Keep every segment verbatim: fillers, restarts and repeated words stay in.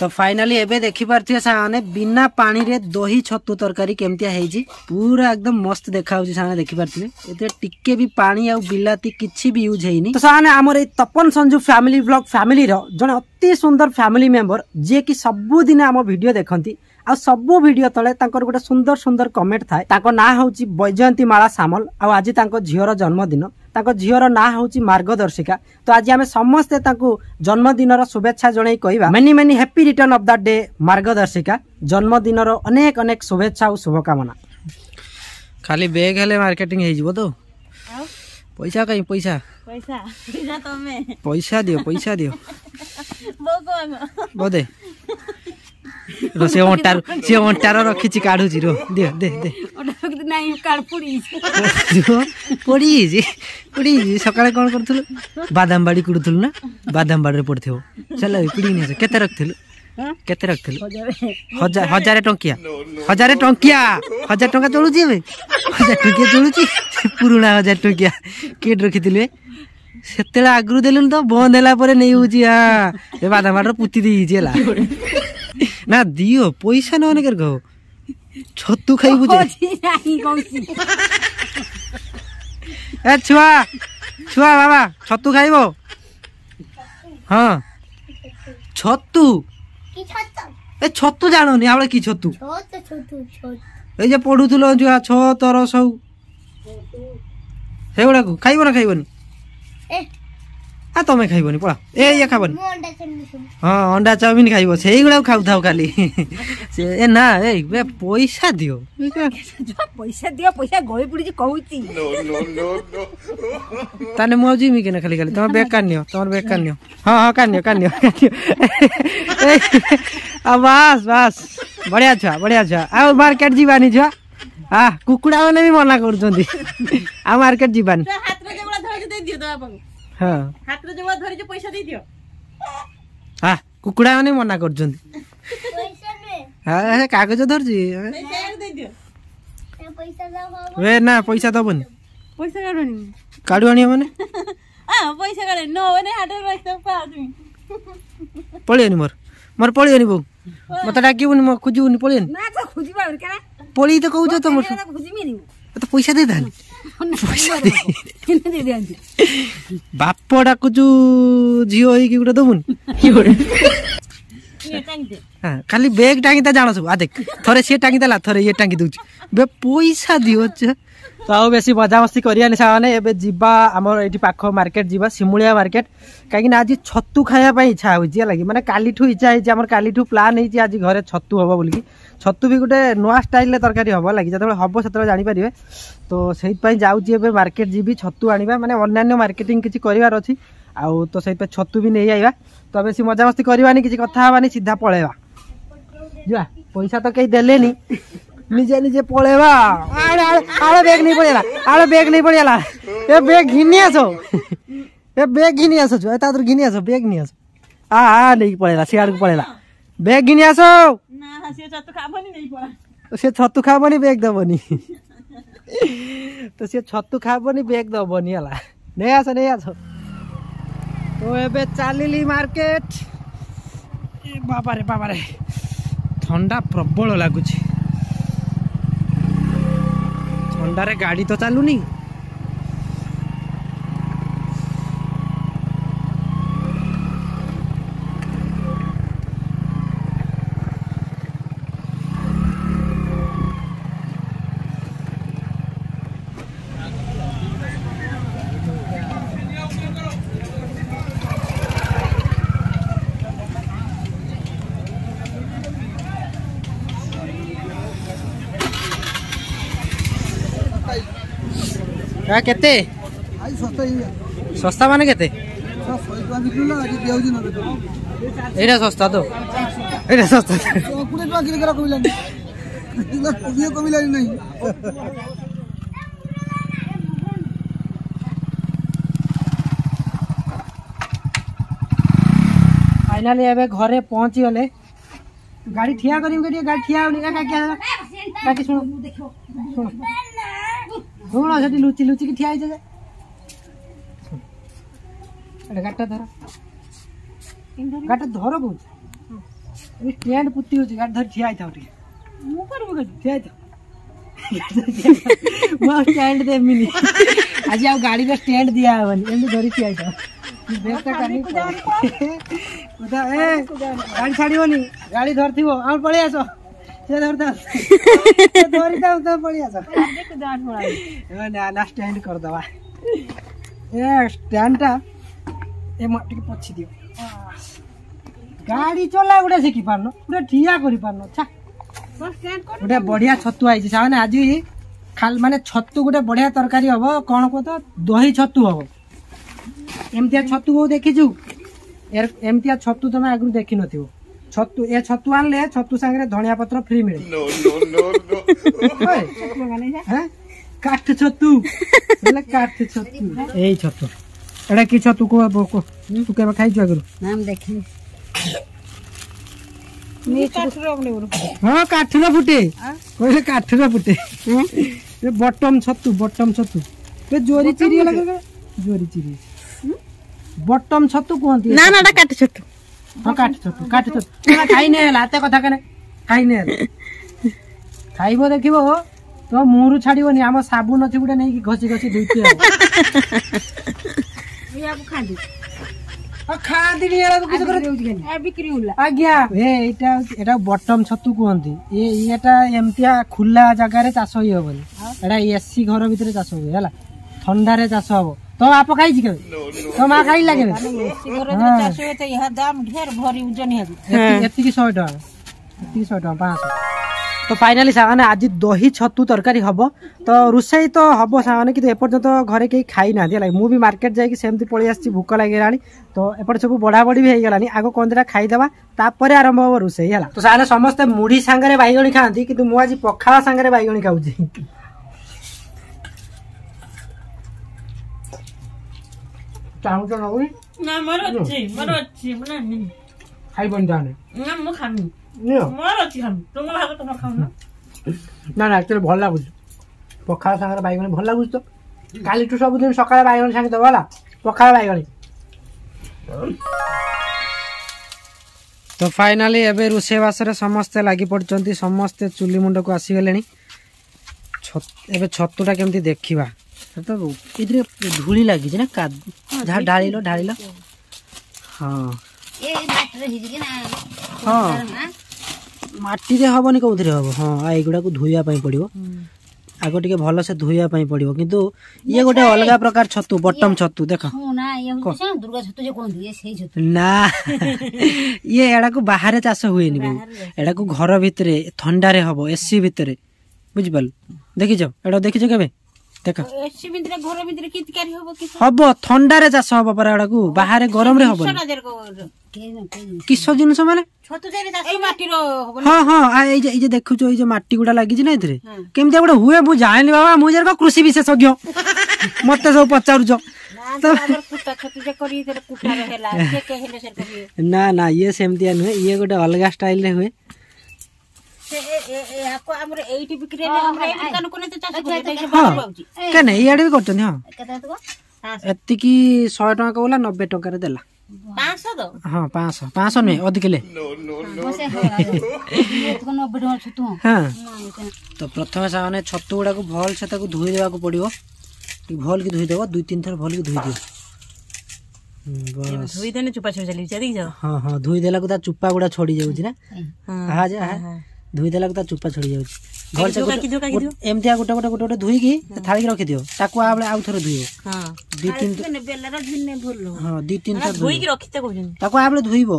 तो फाइनाली एबे देखी पारे साने बिना पानी रे दही छतु तरकारी केमतिया है पूरा एकदम मस्त देखा साने देखी पारे टिके भी पानी आउ बिलाती किसी भी यूज है। तो साने आमर Tapan Sanju family blog family रो जन अति सुंदर फैमिली मेंबर जे कि सब दिन आम वीडियो देखती आ सबू वीडियो तले गोटे सुंदर सुंदर कमेंट थाए ताको ना होची बैजयंतीमाला सामल आ आज तांको झीर जन्मदिन तांको झीर ना होची मार्गदर्शिका। तो आज आम समस्ते जन्मदिन शुभेच्छा जनई कहिबा many many happy return of the day मार्गदर्शिका जन्मदिन अनेक अनेक शुभेच्छा और शुभकामना। खाली बैग हेले मार्केटिंग हे जीवो तो पैसा कहीं पैसा पैसा पैसा तमे पैसा दियो पैसा दियो बो दे रोसे ओटार से ओटार रखिची काढुची रो दे दे दे ओटा कि नाही काढ पुडी पुडी जी पुडी जी सकाळे कोण करथुल बादामबाडी कुडथुल ना बादामबाडी रे पडथियो चला पुडी ने केते रखथिल केते रखथिल हजार हजार टंकिया हजार टंकिया हजार टंका चोळुची बे हजार टंकिया चोळुची पुरुणा हजार टंकिया केड रखितिले सेतेला आगरु देलन तो बंद होला परे नै होची आ ए बादामबाडी रो पुती देई जेला ना दियो पैसा नने कर गो छतु खाइ बुझे ए छुआ छुआ बाबा छतु खाइबो हां छतु की छतु ए छतु जानोनी आवळे की छतु छत छतु छत ए जे पढुथलो जो छ तर सौ हेवडा को खाइबो ना खाइबोनी ए आ तमे खाइबोनी पळा ए ये खाबोनी मो अंडा चाउमिन हां अंडा चाउमिन खाइबो सेही गुडा खाउ थाउ खाली से ए ना ए बे पैसा दियो पैसा दियो पैसा गोई पुडी कहूची नो नो नो नो तने मौजी मी के ना खाली खाली तमे बेकार नियो तमे बेकार नियो हां हां कानियो कानियो आ बस बस बढ़िया छ बढ़िया छ आ मार्केट जीवानी छ आ कुकुडा माने भी मना करछंती आ मार्केट जीवानी हाथ रे जेवडा धरि दे दियो दवा बाबू हाँ। हाथ रे जवा धरि जे पैसा दे दियो हां कुकुडा माने मना करजन पैसा ने हां कागज धर जी पैसा दे दियो पैसा दबो वे ना पैसा दबोनी पैसा काढोनी काढवाणी माने आ पैसा काढे नो ने हाथ रे पैसा पा आदमी पळेनी मोर मोर पळेनी बो मत डाकीउनी म खुजूनी पळेनी ना तो खुजबा केना पळी तो कहू जो तो मोर खुजमीनी तो पैसा दे दानी बाप डाकुचु झीओ होई कि गुडा दबुन खाली बैग टांगी ता जानो सब आ देख थरे से टांगी ला थरे ये टांगी दुछ बे पैसा दियो छ तो आ बेसी मजा मस्ती करिया ने साने एबे जीवा हमर एठी पाखो मार्केट जीवा सिमुलिया मार्केट काकी ना आज छत्तू खाया पई इच्छा होई जे लागी माने काली ठु इच्छा है जे हमर काली ठु प्लान है जे आज घरे छत्तू होबा बोल की छत्तू भी गुटे नोआ स्टाइल ले तरकारी होबा लागी जतबे होबो सतबे जानि परिबे तो सेहि पई जाउ जे एबे मार्केट जीबी छत्तू आनिबा माने अन्यन्य मार्केटिंग किछि करिवार अछि आउ तो सेहि पे छत्तू भी नै आइबा तो बेसी मजा मस्ती करिवानी किछि कथा हवानी सीधा पळेबा जुवा पैसा तो कई देलेनी निजे निजे पळेबा आड़े आड़े बैग नहीं पड़ेला आड़े बैग नहीं पड़ेला ए बैग घिनिया छो ए बैग घिनिया छो ए तादर घिनिया छो बैग घिनिया छो आ आ नहीं पड़ेला सियाड़ को पड़ेला बैग घिनिया छो ना से छतु खाबोनी नहीं पड़ा से छतु खाबोनी बैग दबोनी तो से छतु खाबोनी बैग दबोनी हला नै आछो नै आछो तो एबे चालीली मार्केट ए बाबा रे बाबा रे ठंडा प्रबल लागुची अंडारे गाड़ी तो चालू नहीं का केते आई सस्ता ही सस्ता माने केते सौ बिकु ना आज देउ जी न एडा सस्ता तो एडा सस्ता कुने टका किलो करा कमिला नहीं किलो किलो कमिला नहीं फाइनली एबे घरे पहुंची गले गाड़ी ठिया करिम के गाड़ी ठिया होनी का क्या का कि सुनो सुनो थोड़ा जदी लुची लुची की ठियाई जे अरे गाटा धर गाटा धर बोल अरे ट्रेंड पुत्ती हो जाए धर छिया था उठे ऊपर वो छिया था वो स्टैंड दे मिली आज आप गाड़ी का स्टैंड दिया है वन एंड धर छिया था देख का टाइम उदा ए गाड़ी छाड़ियो नहीं गाड़ी धरती हो और पड़े आसो से धरता धरता उधर पड़े आसो देख दान होड़ा ना ना स्टैंड कर दवा ए स्टैंड ता ए मट्टी के पोछ दियो गाड़ी चला उड़ा से की पारनो उड़ा ठिया करी पारनो अच्छा बस स्टैंड कर उड़ा बढ़िया छत्तु आइ छै साने आज खाल माने छत्तु गुटे बढ़िया तरकारी हबो कोन को त दही छत्तु हबो एमतिया छत्तु हो देखि जु एमतिया छत्तु तमे आगु देखि नथिबो छत्तु ए छत्तु आन ले छत्तु संगे धनिया पत्र फ्री मिले नो नो नो नो छत्तु माने है काठ छत्तु मतलब काठ छत्तु एई छत्तु एडा की छत्तु को को तू केबा खाइ छु आगु नाम देखि हाँ काठरा फुटे कोई काठरा फुटे ये बॉटम छत्तू बॉटम छत्तू ये जोरी चिरी लगे जोरी चिरी बॉटम छत्तू कौन थी ना ना डा काठ छत्तू हाँ काठ छत्तू काठ छत्तू ना खाई नहीं लाते को थकने खाई नहीं खाई वो देखी वो तो मुरु छाड़ी वो नियामो साबुन अच्छी बुढ़े नहीं कि घोसी घोसी दूधी है ये आप खा दी खादी नहीं यार तो किस करे ए बिक्री होला आ गया ए एटा एटा बॉटम छत्तू कोंती ए एटा एमतिया खुल्ला जगह रे चासो होय बोल एटा एसी घर भीतर चासो होय हला ठंडा रे चासो हो तो आप खाइ छी के तो मा खाइ लागे एसी घर भीतर चासो होय त यह दाम ढेर भरी वजन है एती की सौ टका एती सौ टका पाँच सौ तो फाइनली साने आज दही छत्तू तरकारी हबो तो रुसई तो हबो साने कि एपर्यंत घरे के खाइ ना दिला मु भी मार्केट जाय कि सेमती पळि आसी भूख लागेरानी तो एपट सब बड़ा बड़ी भी होगलानी आग कंदरा खाईदेवा तापर आरंभ हम रोसई है तो सारे समस्ते मुढ़ी सांगे बैगणी खाती कि मुझे आज पखाला सांगे बैगणी खाऊे ना ना एक्चुअली भल लगुच पखाला सांगे बैगणी भल लगुच तो कल तो सब दिन सकाल बैगणी सांगे दबा है पखाला बैगणी तो फाइनाली एबे रोसे बासरे समस्ते लागी पड़चंती समस्ते चुली मुंड को आसीगले एबे छत्तुटा केमती देखिबा तो इधरे धूली लागी जे ना का ढाली लो ढाली लो हां ए माटी रे हिज के ना हां माटी रे हबनी कोउधरे हबो हां आइ गुडा को धोइया पई पड़िबो आगो टिके भलो से धोइया पई पड़िबो किंतु ये गोटे अलगा प्रकार छत्तु बटम छत्तु देखा ये दुर्गा छत्तु जे कोन दिए सेही छत्तु ना ये एडा को बाहर चास होई नि एडा को घर भितरे ठंडा रे हबो एसी भितरे बुझ बल देखि जाओ एडा देखि जाओ केबे देखा एसी भितरे घर भितरे कित कारी हबो कि हबो ठंडा रे चास हबो पर एडा को बाहर गरम रे हबो किस जिंस माने छत्तु जे चास माटी रो हबो हां हां ए जे ए जे देखु जो ए जे माटी गुडा लागि जे ना इधरे केमते गुडा हुए मु जानि बाबा मु जर को कृषि विशेषज्ञ मते सब पचारु जो तो ना ना ये सेमतिया नुहे ये गोटे अलग स्टाइल रे हुए से ए याको हमर एटी बिक्री रे हमर एटी कान कोने तो चासो होउची के नै याड भी करतन हां एति की सौ टका कोला नब्बे टका रे देला पाँच सौ दो हां पाँच सौ पाँच सौ नै अधिक ले नो नो नो तो नब्बे टका छतु हां तो प्रथम साने छतु गुडा को भल से ताको धोई देबा को पड़ियो भल के धोई देबो दो तीन थर भल के धोई दियो बस धोई देने चुपा छो चली जा देख जाओ हां हां धोई देला को चुपा गुडा छोड़ी जाउ छी ना हां जा हां धोई देला को चुपा छोड़ी जाउ छी घर से एमतिया गोटा गोटा गोटा धोई की थाली के रखि दियो ताको आबले आउ थरो धोइयो हां दो तीन ने बेलरा भिने भोलो हां दो तीन थर धोई की रखिते कहजन ताको आबले धोइबो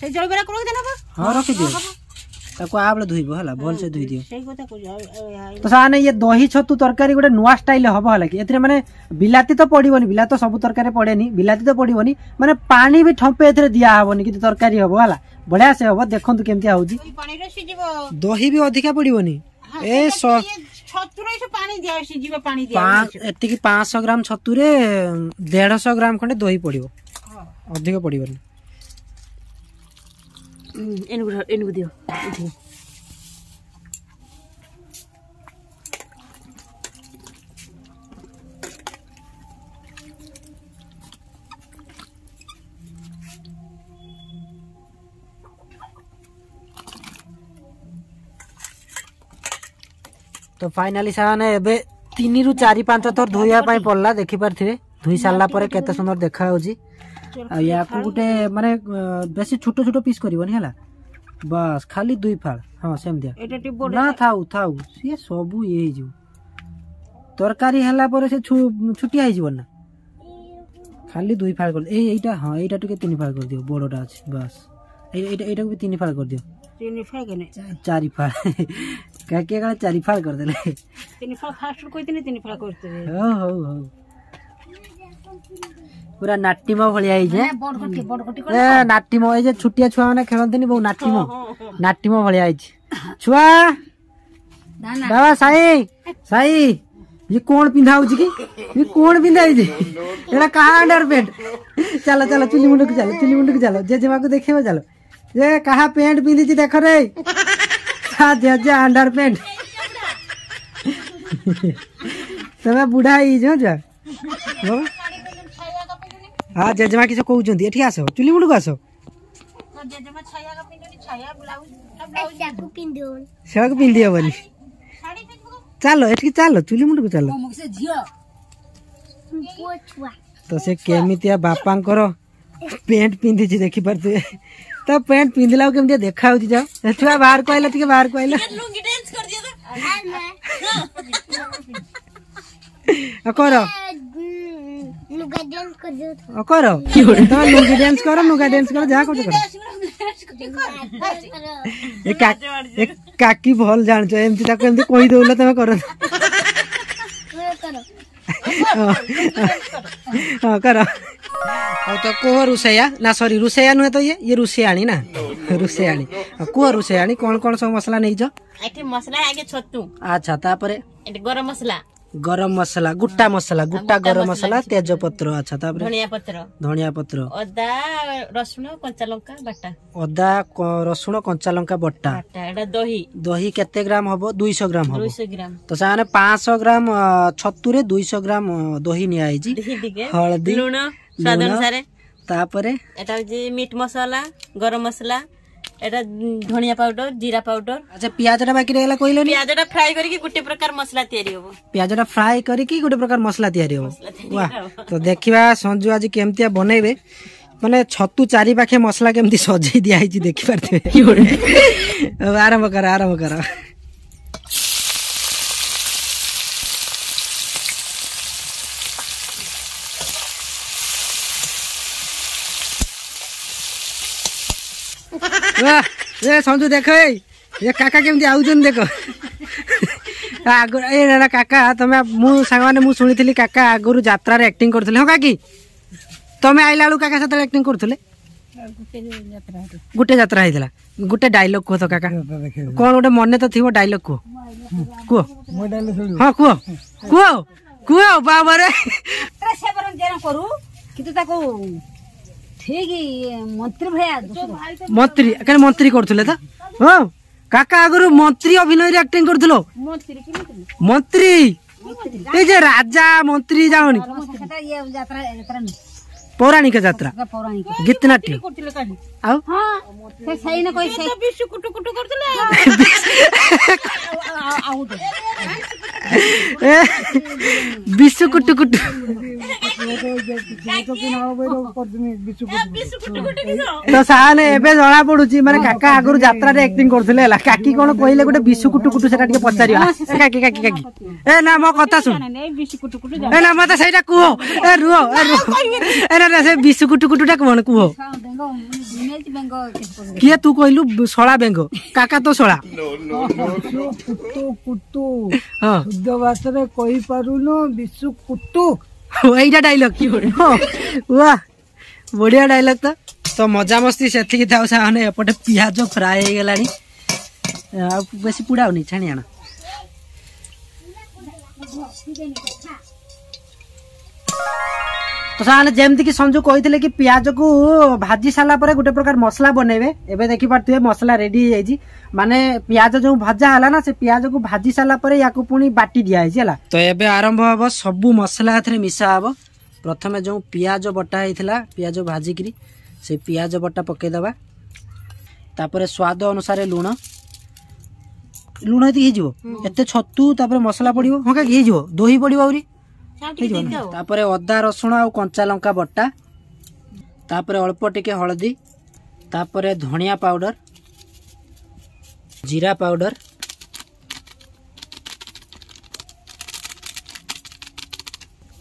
से जल बेरा करो देना हां रखि दियो ताको आबले धोइबो हला भल से धोई दियो सही गोटा को तो साने ये दही छत्तू तरकारी गोटे नुवा स्टाइल हबो हला कि एतरे माने बिलाती तो पडिबोनी बिला तो सब तरकारी पडेनी बिलाती तो पडिबोनी माने पानी भी ठंपे एतरे दिया हबोनी कि तरकारी हबो हला बढ़िया से हबो देखंतु केमति आउजी पानी रे सिजिबो दही भी अधिका पडिबोनी ए छत्तू रे से पानी दिया सिजिबो पानी दिया एति कि पाँच सौ ग्राम छत्तू रे एक सौ पचास ग्राम खंडे दही पडिबो अधिक पडिबोनी एनु एनु दियो तो फाइनाली से तीन रु चार पांच थर धोया पड़ला देखिपे धोई सारा केत सुंदर देखा या गोटे माने बेस छोट छोट पीस कर बस खाली दुई फाड़ हाँ सेमती ना था सी सब ये तरकारी है छुटिया ना खाली दुई फाड़ कर ये हाँ यहाँ तीन फाड़ कर दियो बड़टा अच्छे बस ये भी तीन फाड़ कर दियो तीन फाड़ चार फाड़ क्या क्या चार फाड़ कर देले तीन फाड़ फास्ट कोइ तीन तीन फाड़ करते हो हो हो पूरा नाटिमो भलिया हे जे बड गटी बड गटी ए नाटिमो हे जे छुटिया छुआ माने खेलंतनी बहु नाटिमो नाटिमो भलिया हे छुआ दाना बाबा साई साई ये कोण पिंधा हो जी की ये कोण पिंधा हे जे एडा कहा अंडरपेंट चलो चलो चुली मुंड को चलो चुली मुंड को चलो जे जेमा को देखेबो चलो ये कहा पेंट पिंधी छी देख रे सा जे जे अंडरपेंट तमे बुढा ही जो जा हो हाँ जेजेमा किस कहूँ आस चुली मुंड को आस से पिंधि हेबी चलो ये चलो चुली मुंड को चलो तो से केमितिया बापा पेंट पिंधि देखी पारे तो पेंट पिंधला केमितिया देखा जाओ छुआ बाहर को आइला टे बाहर को आइला कर नुगा डांस कर दो तो करो तो नुगा डांस करो नुगा डांस करो जा कर करो एक एक काकी भल जान छ एमती ताको एमती कोइ दोला तमे करो करो हां करो और तो को रुसैया ना सॉरी रुसैया न है तो ये ये रुसैयाणी ना रुसैयाणी को रुसैयाणी कोन कोन सब मसाला नै जो एठी मसाला आगे छत्तू अच्छा तापरे एठी गरम मसाला गरम मसाला गुट्टा मसाला गुट्टा गरम मसाला तेजपत्र अच्छा धनिया पत्र धनिया पत्र अदा रसुण कंचा लंका बटा अदा रसुण कंचा लंका बटा एडा दही दही केते ग्राम हबो दो सौ ग्राम हबो दो सौ ग्राम तो साने पाँच सौ ग्राम छत्तू रे दो सौ ग्राम दही नि आइ जी हल्दी लूण स्वाद अनुसार तापरे एटा जी मीट मसाला गरम मसाला एटा धनिया पाउडर जीरा पाउडर अच्छा प्याजटा बाकी रहला कइलो नि प्याजटा फ्राई करके गुटे प्रकार मसाला तयारी होबो प्याजटा फ्राई करके गुटे प्रकार मसाला तयारी होबो वाह तो देखिबा संजू आज केमतिया बनेबे माने छत्तू चारि पाखे मसाला केमति सजाई दिया हिची देखि परते आरंभ कर आरंभ कर वाह ये संजू देख ये काका केमती आउजन देख आगर ए ना काका तमे मु संग माने मु सुनिथिली काका आगरु यात्रा रे एक्टिंग करथले हो काकी तमे आइला लु काका साथे एक्टिंग करथले गुटे यात्रा आइला गुटे डायलॉग को तो काका कोन गुटे मने तो थिबो डायलॉग को को मो डायलॉग सुन हां को को को बाबा रे से परन जेना करू कितु ताको ठीक मंत्री भैया मंत्री कने मंत्री करथले त हो काका आगरु मंत्री अभिनय रे एक्टिंग करथलो मंत्री कि मंत्री ए जे राजा मंत्री जाओनी सेटा ये यात्रा यात्रा पौराणिक यात्रा पौराणिक गीत नाट्य करथले कानी हां से सही ने कोई सही बिशु कुटु कुटु करथले आउ बिशु कुटु कुटु तो साने एबे जणा पडुची माने काका आगरु यात्रा रे एक्टिंग करथले हला काकी कोन कहले गोटे बिशु कुटु कुटु सेटा के पचारियो काकी काकी काकी ए ना मो कथा सुन ए बिशु कुटु कुटु ए ना मते सेटा कुओ ए रुओ ए रुओ ए ना से बिशु कुटु कुटुटा कोन कुओ किया तू कहलु सोळा बेंगो काका तो सोळा कुटु कुटु हां शुद्ध भाषा रे कहि पारुनो बिशु कुटु वहीटा डायलॉग की वाह बढ़िया डायलॉग था तो मजा मस्ती से एपटे पियाज फ्राई हो गला बेस पुड़ाऊनी छाणी आना तो साने जेमती कि संजू कही कि पियाज को भाजी सारा पर गोटे प्रकार मसला बनइबे एबे देखि पारथुए मसला रेडी हो जाइए माने पियाज जो भाजा हला ना से पियाज को भाजी सारा पर या को पुनी बाटी दिया है तो एबे आरंभ हम सब मसला एथे मिसा हम प्रथमे जो पियाज बटा होता पियाज भाजिकी से पियाज बटा पकईदे तापर स्वाद अनुसार लुण लुण ये छतु मसला पड़ो हाँ क्या दही पड़ो आपर अदा रसुण आ कंचा लंका बटा तापर अल्प टिके हलदी तापर धनिया पाउडर जीरा पाउडर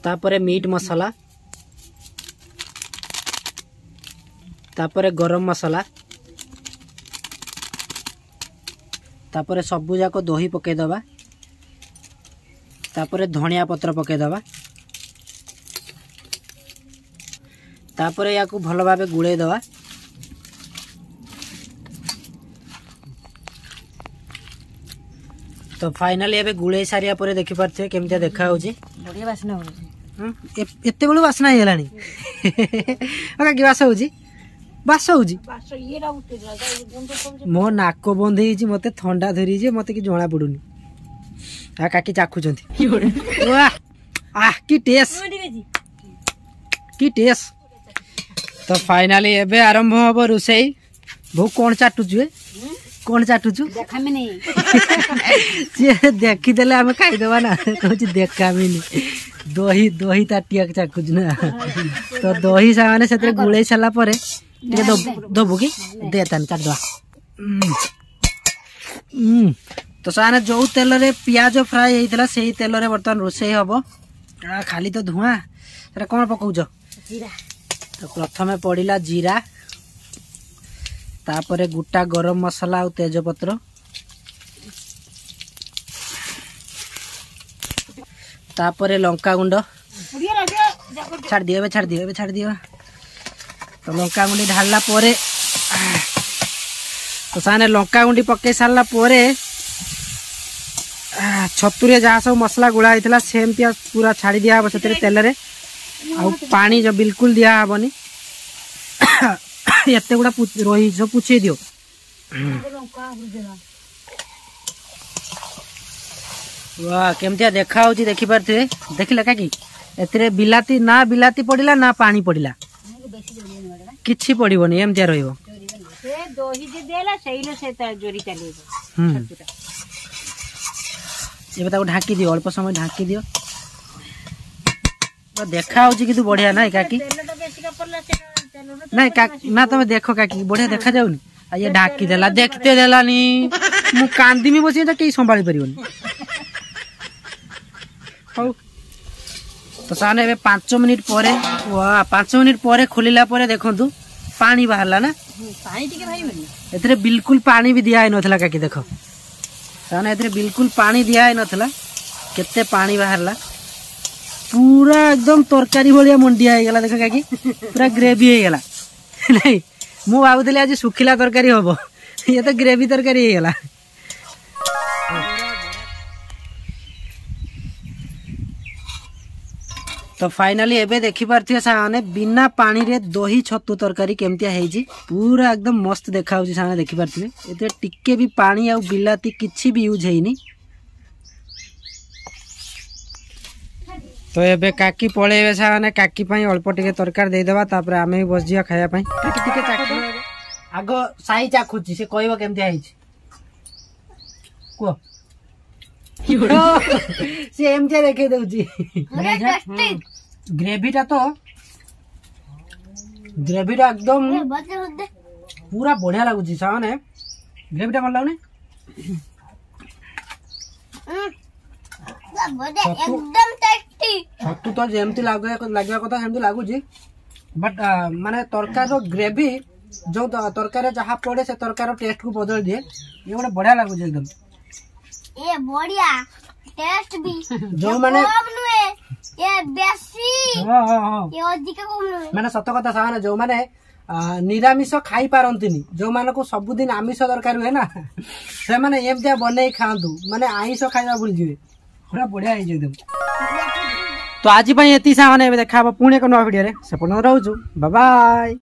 तापर मीट मसाला तापर गरम मसाला तापर सबु जाक दही पके दबा तापर धनिया पत्र पके दबा तापर या भल भाव गुड़े दबा तो फाइनाली एबे गुड़े सारिया परे देखि परथे केमता देखा होजी बढ़िया वासना होजी हम एते बेलु वासना हेलानी ओका कि वास होजी वास होजी वास ये रा उठे जागा मो नाक बंद हे जी मते ठंडा धरी जे मते कि जोणा पडुनी आ काकी चाखु जंती वाह आ कि टेस्ट कि टेस्ट तो फाइनाली एबे आरंभ होबो रुसेई भू कोन चाटु जुए कौन चाटुचु देखा में नहीं जे देखि देले हम खाइ देबा ना कहू छी देखा में नहीं दही दही ताटिया चाखुज ना तो दही साने सेते गुळे छला परे टिके दो दोबु की दे तन चाट दवा हम तो साने जो तेल रे प्याज फ्राई हेतला सेही तेल रे बर्तन रोसै हबो खाली तो धुआ रे कोन पकाउ जो जीरा तो प्रथमे पडिला जीरा तापरे गुटा गरम मसाला और तेजपत्र तापरे लंका गुंड छाड़ दिए छाड़ दिए छाड़ दिए तो लंका गुंडी ढालला परे तो साने लंका गुंडी पके सारला परे छतुरे जहाँ सब मसला गुड़ा होता सेम पियाज पूरा छाड़ी दिया हे से तेल रे आ पानी जो बिल्कुल दिया हेनी एते गुडा रोही जो पूछे दियो वाह केमतिया देखा हो जी देखि परथे देखिला का की एतरे बिलाती ना बिलाती पडिला ना पानी पडिला किछि पडिबोनी एमतिया रहइबो से दही जे देला सहीले से त जोरी चलेबो छतुटा एबे ताको ढाकी दियो अल्प समय ढाकी दियो देखा हो जी कितु बढ़िया ना काकी नहीं का ना तमे देखो काकी बढ़िया देखा जाउनी आ ये ढाकी देला देखते देलानी मु कांदी में बसी त के संभाली परियोनी हो तो साने बे पाँच मिनिट परे वाह पाँच मिनिट परे खोलिला परे देखंतु पानी बाहरला ना पानी टिके भाई बनी एतरे बिल्कुल पानी भी दिया नथला काकी देखो साने एतरे बिल्कुल पानी दिया नथला केते पानी बाहरला पूरा एकदम तरकारी भाया मंडिया होगा देख काकी पूरा ग्रेवी होगा नहीं मु भावुली आज सुखिला तरकारी हम ये तो ग्रेवी तरकारी होगा तो फाइनाली एबे देखि पार्थिबे साने बिना पानी रे दही छतु तरकारी केमतिया हेजी पूरा एकदम मस्त देखा होची साने देखि पार्थिबे एते टिके भी पानी आ बिलाती किछि भी यूज हेनी तो एबे काकी पळेबे साने काकी पई अल्प टिके तरकार दे देबा तापर आमे बस जिया खाया पई काकी टिके चाखु आगो साई चाखु छी से कहबो केमते आइ छी को से एमते देखे दउ छी ग्रेवीटा तो ग्रेवीटा एकदम पूरा बढ़िया लागु छी साने ग्रेवीटा मन लागने एकदम छतु तो जेमती लागे लागिया कथा सेमती लागु जी बट माने तरकार रो ग्रेवी जो तरकार जहा पड़े से तरकार टेस्ट को बदल दिए ये बड़ा बढ़िया लागु जी एकदम ए बढ़िया टेस्ट भी जो माने कम नुए ए बेसी हां हां हां ए अधिक कम नुए माने सत कथा साने जो माने निरामिष खाई पारंतिनी जो मान को सब दिन आमिष दरकार होए ना से माने एमतिया बनै खांदु माने आइष खाइबा भूल जीवे पूरा बढ़िया है एकदम तो आज ये साने देखा पुणे को नवा वीडियो रे सपोर्ट रोजु बाय बाय।